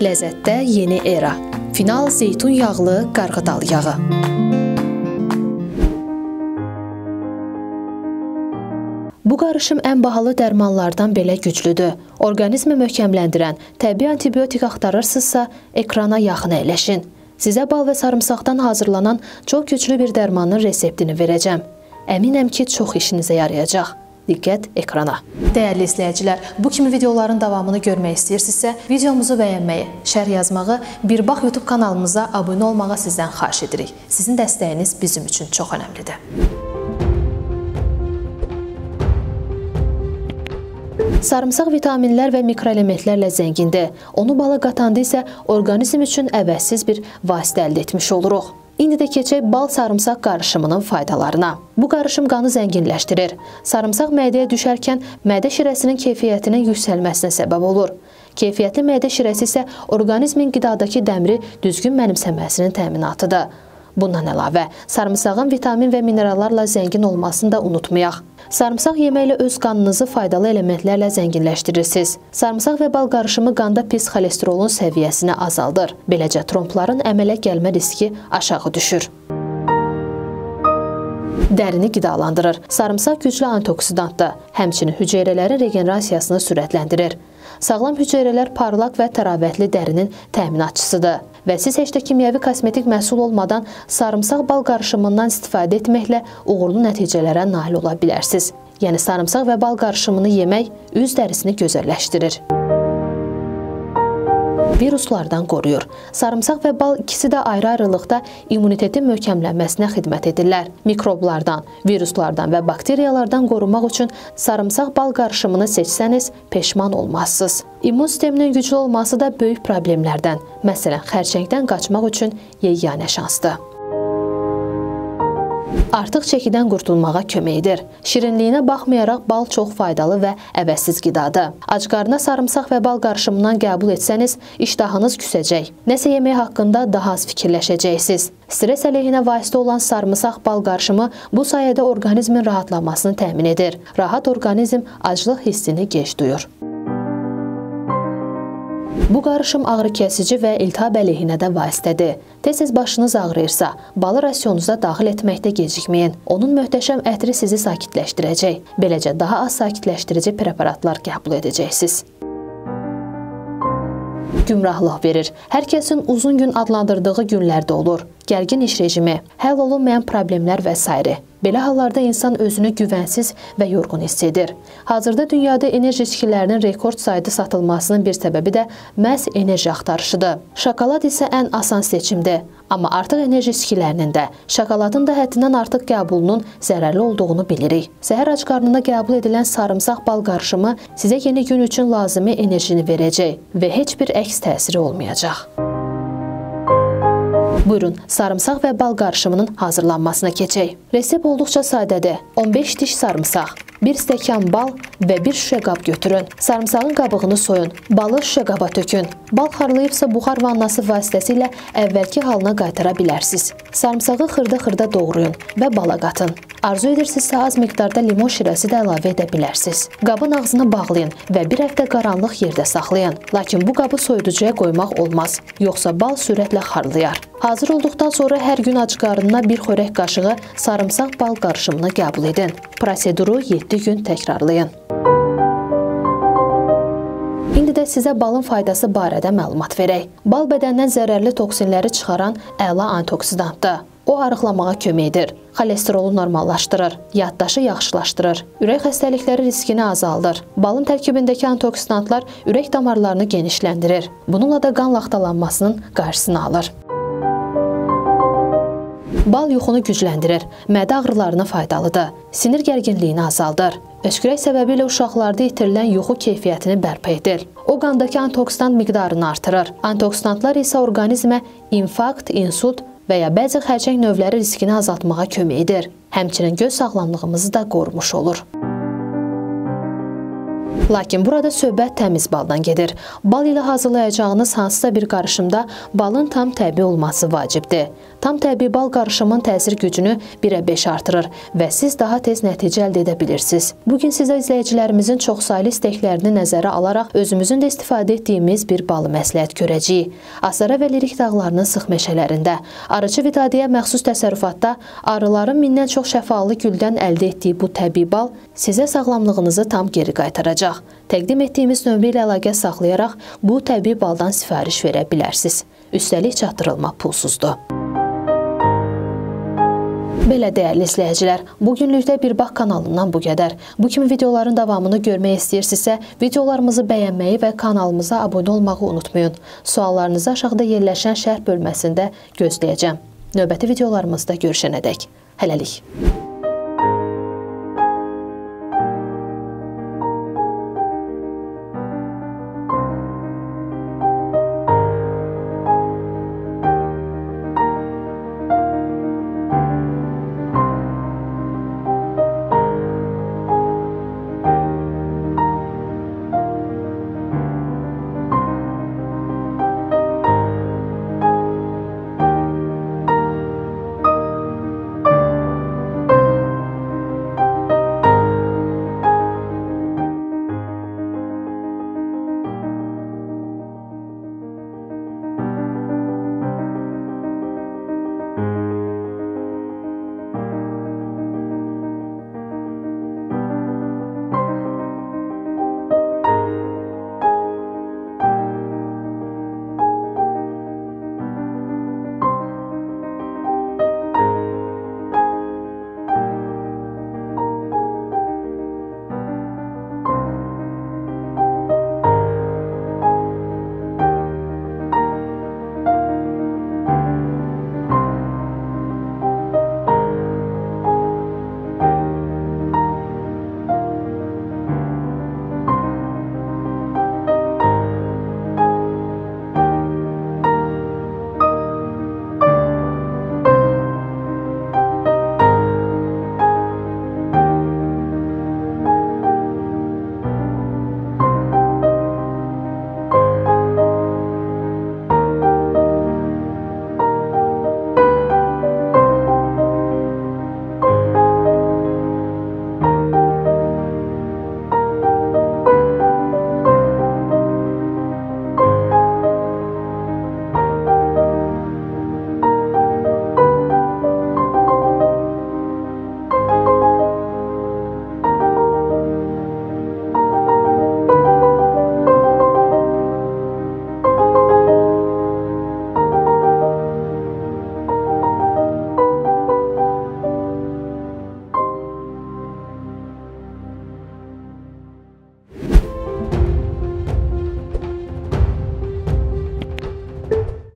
Ləzzətdə yeni era. Final zeytun yağlı qarğıdal yağı. Bu qarışım ən bahalı dərmanlardan belə güclüdür. Orqanizmi möhkəmləndirən, təbii antibiotik axtarırsınızsa, ekrana yaxın əyləşin. Sizə bal və sarımsaqdan hazırlanan çox güclü bir dərmanın reseptini verəcəm. Əminəm ki, çox işinizə yarayacaq. Diqqət ekrana. Dəyərli izləyicilər, bu kimi videoların davamını görmək istəyirsinizsə, videomuzu bəyənməyi, şərh yazmağı, Bir Bax YouTube kanalımıza abunə olmağı sizdən xahiş edirik. Sizin dəstəyiniz bizim üçün çox önəmlidir. Sarımsaq vitaminlər və mikroelementlərlə zəngindir. Onu bala qatanda isə orqanizm üçün əvəzsiz bir vasitə əldə etmiş oluruq. İndi də keçək bal-sarımsaq qarışımının faydalarına. Bu qarışım qanı zənginləşdirir. Sarımsaq mədəyə düşərkən mədə şirəsinin keyfiyyətinin yüksəlməsinə səbəb olur. Keyfiyyətli mədə şirəsi isə orqanizmin qidadakı dəmiri düzgün mənimsəməsinin təminatıdır. Bundan əlavə, sarımsağın vitamin və minerallarla zəngin olmasını da unutmayaq. Sarımsaq yeməklə öz qanınızı faydalı elementlərlə zənginləşdirirsiniz. Sarımsaq və bal qarışımı qanda pis xolesterolun səviyyəsini azaldır. Beləcə, trombların əmələ gəlmə riski aşağı düşür. Dərini qidalandırır. Sarımsaq güclü antioksidantdır. Həmçinin hüceyrələrin regenerasiyasını sürətləndirir. Sağlam hüceyrələr parlaq və təravətli dərinin təminatçısıdır. Və siz heç də kimyəvi kosmetik məhsul olmadan sarımsaq bal qarışımından istifadə etməklə uğurlu nəticələrə nail ola bilərsiniz. Yəni, sarımsaq və bal qarışımını yemək üz dərisini gözəlləşdirir. Viruslardan qoruyur. Sarımsaq və bal ikisi də ayrı-ayrılıqda immunitetin möhkəmlənməsinə xidmət edirlər. Mikroblardan, viruslardan və bakteriyalardan qorumaq üçün sarımsaq-bal qarışımını seçsəniz, peşman olmazsınız. İmmun sisteminin güclü olması da böyük problemlərdən, məsələn, xərçəngdən qaçmaq üçün yeganə şansdır. Artıq çəkidən qurtulmağa kömək edir. Şirinliyinə baxmayaraq bal çox faydalı və əvəzsiz qidadır. Ac qarına sarımsaq və bal qarışımından qəbul etsəniz, iştahınız küsəcək. Nəsə yemək haqqında daha az fikirləşəcəksiniz. Stres əleyhinə vasitə olan sarımsaq bal qarışımı bu sayədə orqanizmin rahatlamasını təmin edir. Rahat orqanizm aclıq hissini gec duyur. Bu qarışım ağrı-kəsici və iltihab əleyhinə də vasitədir. Tez-tez başınız ağrıyırsa, balı rasionunuza daxil etməkdə gecikməyin. Onun möhtəşəm ətri sizi sakitləşdirəcək. Beləcə, daha az sakitləşdirici preparatlar qəbul edəcəksiniz. Gümrahlıq verir. Hər kəsin uzun gün adlandırdığı günlərdə olur. Gərgin iş rejimi, həll olunmayan problemlər və s. Belə hallarda insan özünü güvənsiz və yorğun hiss edir. Hazırda dünyada enerji içkilərinin rekord sayda satılmasının bir səbəbi də məhz enerji axtarışıdır. Şokolad isə ən asan seçimdir. Amma artıq enerji içkilərinin də, şokoladın da həddindən artıq qəbulunun zərərli olduğunu bilirik. Səhər ac qarnına qəbul edilən sarımsaq bal qarışımı sizə yeni gün üçün lazımi enerjini verəcək və heç bir əks təsiri olmayacaq. Buyurun, sarımsaq və bal qarışımının hazırlanmasına keçək. Resep olduqca sadədir. 15 diş sarımsaq, 1 stəkan bal və 1 şüşə qab götürün. Sarımsağın qabığını soyun, balı şüşə qaba tökün. Bal xarlayıbsa buxar vannası vasitəsilə əvvəlki halına qaytara bilərsiniz. Sarımsağı xırda-xırda doğrayın və bala qatın. Arzu edirsinizsə az miqdarda limon şirəsi də əlavə edə bilərsiniz. Qabın ağzını bağlayın və bir həftə qaranlıq yerdə saxlayın. Lakin bu qabı soyuducuya qoymaq olmaz, yoxsa bal sürətlə xarlayar. Hazır olduqdan sonra hər gün ac qarnına bir xörək qaşığı sarımsaq bal qarışımını qəbul edin. Proseduru 7 gün təkrarlayın. İndi də sizə balın faydası barədə məlumat verək. Bal bədəndən zərərli toksinləri çıxaran əla antioksidantdır. O, arıqlamağa kömək edir, xolesterolu normallaşdırır, yaddaşı yaxşılaşdırır, ürək xəstəlikləri riskini azaldır. Balın tərkibindəki antioksidantlar ürək damarlarını genişləndirir. Bununla da qan laxtalanmasının qarşısını alır. Bal yuxunu gücləndirir, mədə ağrılarına faydalıdır, sinir gərginliyini azaldır. Öskürək səbəbi ilə uşaqlarda itirilən yuxu keyfiyyətini bərpa edir. O qandakı antioksidant miqdarını artırır. Antioksidantlar isə orqanizmə infarkt, insult və ya bəzi xərçəng növləri riskini azaltmağa kömək edir. Həmçinin göz sağlamlığımızı da qorumuş olur. Lakin burada söhbət təmiz baldan gedir. Bal ilə hazırlayacağınız hansısa bir qarışımda balın tam təbii olması vacibdir. Tam təbii bal qarışımın təsir gücünü 1-5 artırır və siz daha tez nəticə əldə edə bilirsiniz. Bugün sizə izləyicilərimizin çoxsaylı istəklərini nəzərə alaraq özümüzün də istifadə etdiyimiz bir balı məsləhət görəcəyik. Asara və Lirik dağlarının sıx meşələrində, arıçı Vitadiyə məxsus təsərrüfatda arıların mindən çox şəfalı güldən əldə etdiyi bu təbii bal sizə sağlamlığınızı tam geri qaytaracaq. Təqdim etdiyimiz nömrə ilə əlaqə saxlayaraq bu təbii baldan sifariş verə bilərsiniz. Üstəlik çatdırılma pulsuzdur. Belə dəyərli izləyicilər, bugünlükdə Bir Bax kanalından bu qədər. Bu kimi videoların davamını görmək istəyirsinizsə, videolarımızı bəyənməyi və kanalımıza abunə olmağı unutmayın. Suallarınızı aşağıda yerləşən şərh bölməsində gözləyəcəm. Növbəti videolarımızda görüşənədək. Hələlik.